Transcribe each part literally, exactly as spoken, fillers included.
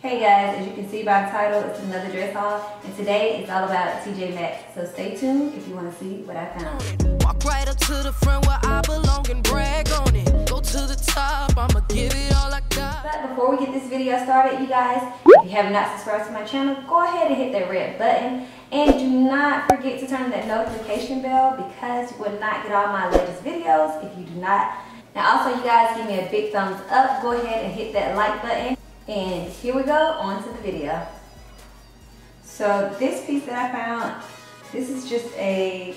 Hey guys, as you can see by the title, it's another dress haul, and today it's all about T J Maxx. So stay tuned if you want to see what I found. Walk right up to the front where I belong and brag on it. Go to the top, I'ma give it all I got. But before we get this video started, you guys, if you have not subscribed to my channel, go ahead and hit that red button. And do not forget to turn that notification bell because you will not get all my latest videos if you do not. Now also, you guys, give me a big thumbs up. Go ahead and hit that like button. And here we go, on to the video. So this piece that I found, this is just a,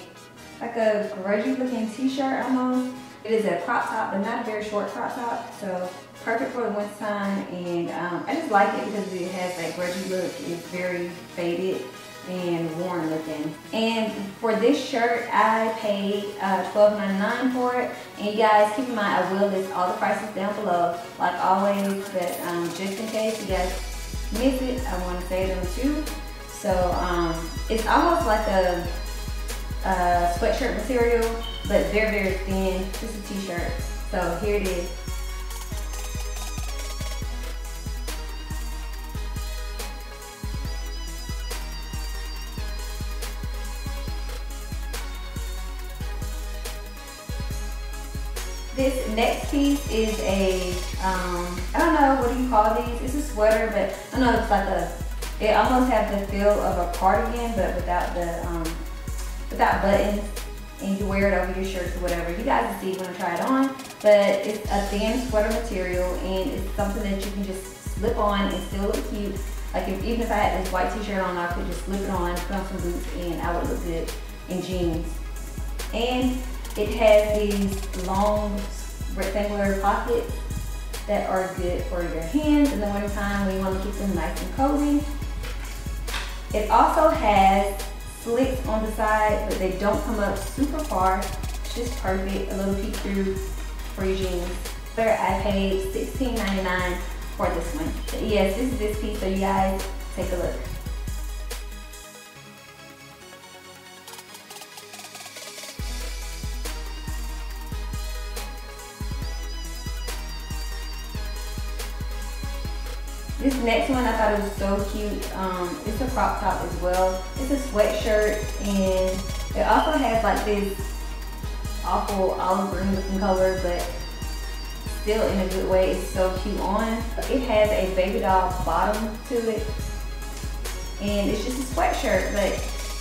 like a grungy looking t-shirt almost. It is a crop top, but not a very short crop top. So perfect for the winter time. And um, I just like it because it has that grungy look. It's very faded and worn looking. And for this shirt, I paid uh, twelve ninety-nine for it. And you guys, keep in mind, I will list all the prices down below, like always, but um, just in case you guys miss it, I want to save them too. So um, it's almost like a, a sweatshirt material, but very, very thin, just a t-shirt. So here it is. This next piece is a, um, I don't know, what do you call these? It's a sweater, but I don't know, it's like a, it almost has the feel of a cardigan, but without the, um, without buttons, and you can wear it over your shirts or whatever. You guys can see when I try it on, but it's a thin sweater material, and it's something that you can just slip on and still look cute. Like if, even if I had this white t-shirt on, I could just slip it on, put on some boots, and I would look good in jeans. And it has these long rectangular pockets that are good for your hands in the winter time when you want to keep them nice and cozy. It also has slits on the side, but they don't come up super far. It's just perfect, a little peek through for your jeans. I paid sixteen ninety-nine for this one. But yes, this is this piece, so you guys take a look. This next one, I thought it was so cute. Um, it's a crop top as well. It's a sweatshirt, and it also has like this awful olive green looking color, but still in a good way. It's so cute on. It has a baby doll bottom to it, and it's just a sweatshirt, but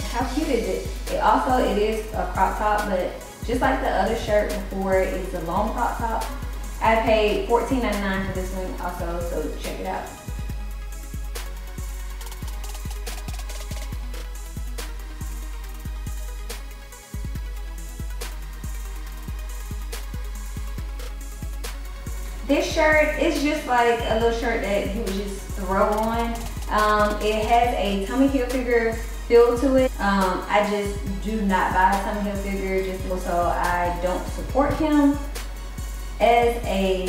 how cute is it? It also, it is a crop top, but just like the other shirt before, it is a long crop top. I paid fourteen ninety-nine for this one also, so check it out. This shirt is just like a little shirt that you would just throw on. Um, it has a Tommy Hilfiger feel to it. Um, I just do not buy Tommy Hilfiger, just so I don't support him as a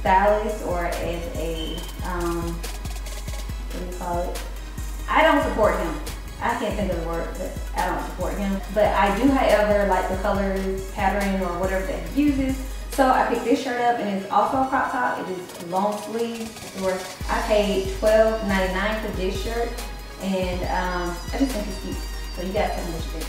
stylist or as a, um, what do you call it? I don't support him. I can't think of the word, but I don't support him. But I do, however, like the colors, pattern, or whatever that he uses. So I picked this shirt up, and it's also a crop top. It is long sleeve. I paid twelve ninety-nine for this shirt, and um, I just think it's cute. So you guys tell me what you think.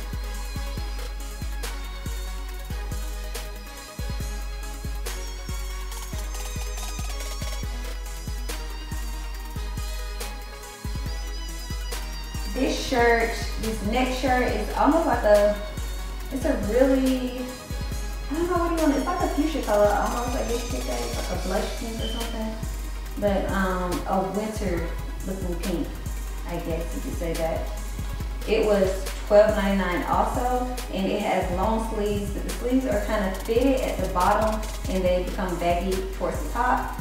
This shirt, this next shirt is almost like a, it's a really, I don't know what you want, it's like a fuchsia color, almost like this pink, like a blush pink or something, but um, a winter looking pink, I guess you could say that. It was twelve ninety-nine also, and it has long sleeves, but the sleeves are kind of fitted at the bottom, and they become baggy towards the top.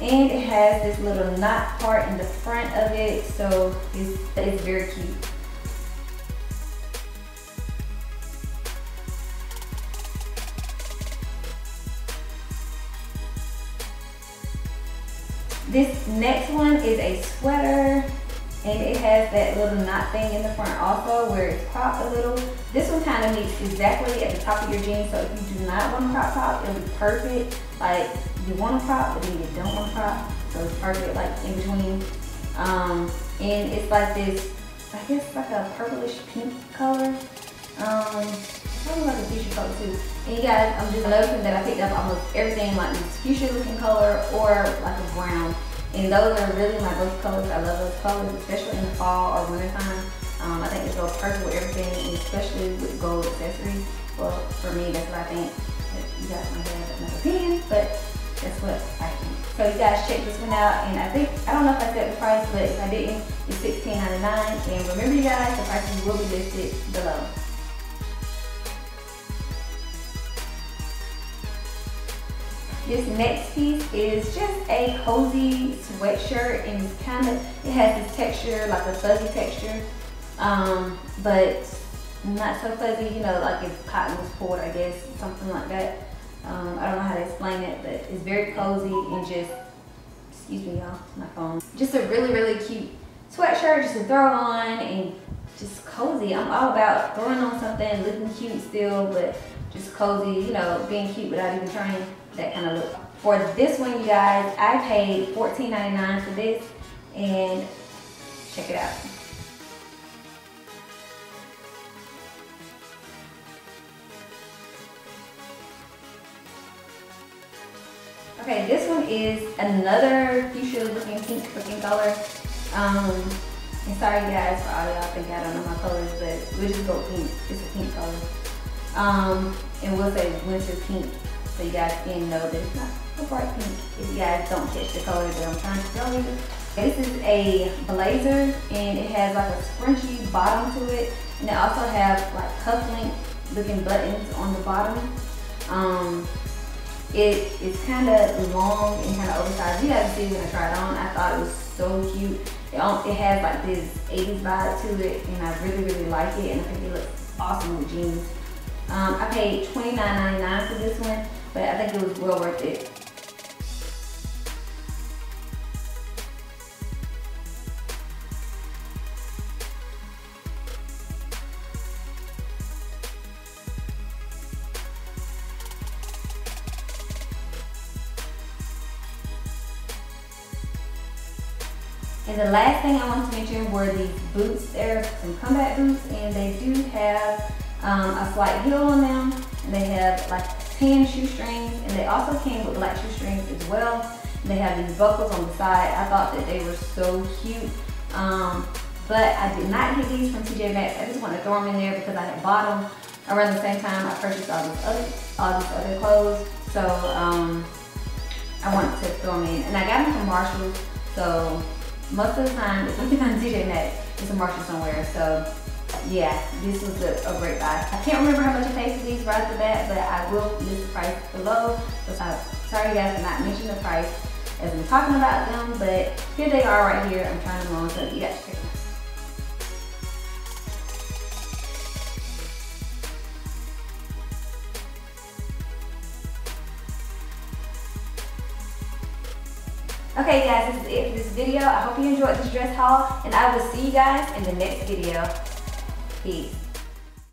And it has this little knot part in the front of it, so it's, it's very cute. This next one is a sweater, and it has that little knot thing in the front also where it's cropped a little. This one kind of meets exactly at the top of your jeans, so if you do not want a crop top, it'll be perfect. Like, you want to crop, but then you don't want to crop. So it's perfect, like in between. Um, and it's like this, I guess like a purplish pink color. Um, probably like a fuchsia color too. And you guys, I'm just noticing that I picked up almost everything like this fuchsia looking color or like a brown. And those are really my both colors. I love those colors, especially in the fall or wintertime. Um, I think it goes perfect with everything, and especially with gold accessories. Well, for me, that's what I think. You guys might have another opinion, but that's what I think. So you guys check this one out, and I think, I don't know if I said the price, but if I didn't, it's sixteen ninety-nine. And remember you guys, the prices will be listed below. This next piece is just a cozy sweatshirt, and it's kind of, it has this texture, like a fuzzy texture, um, but not so fuzzy, you know, like if cotton was poured, I guess, something like that. Um, I don't know how to explain it, but it's very cozy and just, excuse me y'all, my phone. Just a really, really cute sweatshirt just to throw on and just cozy. I'm all about throwing on something, looking cute still, but just cozy, you know, being cute without even trying. That kind of look. For this one, you guys, I paid fourteen ninety-nine for this, and check it out. Okay, this one is another fuchsia looking pink looking color. Um, and sorry guys for all y'all thinking I don't know my colors, but we'll just go pink. It's a pink color. Um, and we'll say winter pink. So you guys can know that it's not so bright pink if you guys don't catch the color that I'm trying to show you. This is a blazer, and it has like a scrunchy bottom to it, and it also has like cufflink looking buttons on the bottom. Um, it is kind of long and kind of oversized. You guys see when I tried it on, I thought it was so cute. It, it has like this eighties vibe to it, and I really, really like it, and I think it looks awesome with jeans. Um, I paid twenty-nine ninety-nine for this one, but I think it was well worth it. And the last thing I wanted to mention were these boots. They're some combat boots, and they do have um, a slight heel on them, and they have like tan shoestrings, and they also came with black shoestrings as well. And they have these buckles on the side. I thought that they were so cute, um, but I did not get these from T J Maxx. I just wanted to throw them in there because I had bought them around the same time I purchased all these other, all these other clothes. So um, I wanted to throw them in, and I got them from Marshalls. So most of the time, if you can find T J Maxx, it's a Marshalls somewhere. So yeah, this was a, a great buy. I can't remember how much I paid for these right off the bat, but I will list the price below. So I'm sorry you guys for not mentioning the price as I'm talking about them, but here they are right here. I'm trying them on, so you guys check them out. Okay guys, this is it for this video. I hope you enjoyed this dress haul, and I will see you guys in the next video. Peace.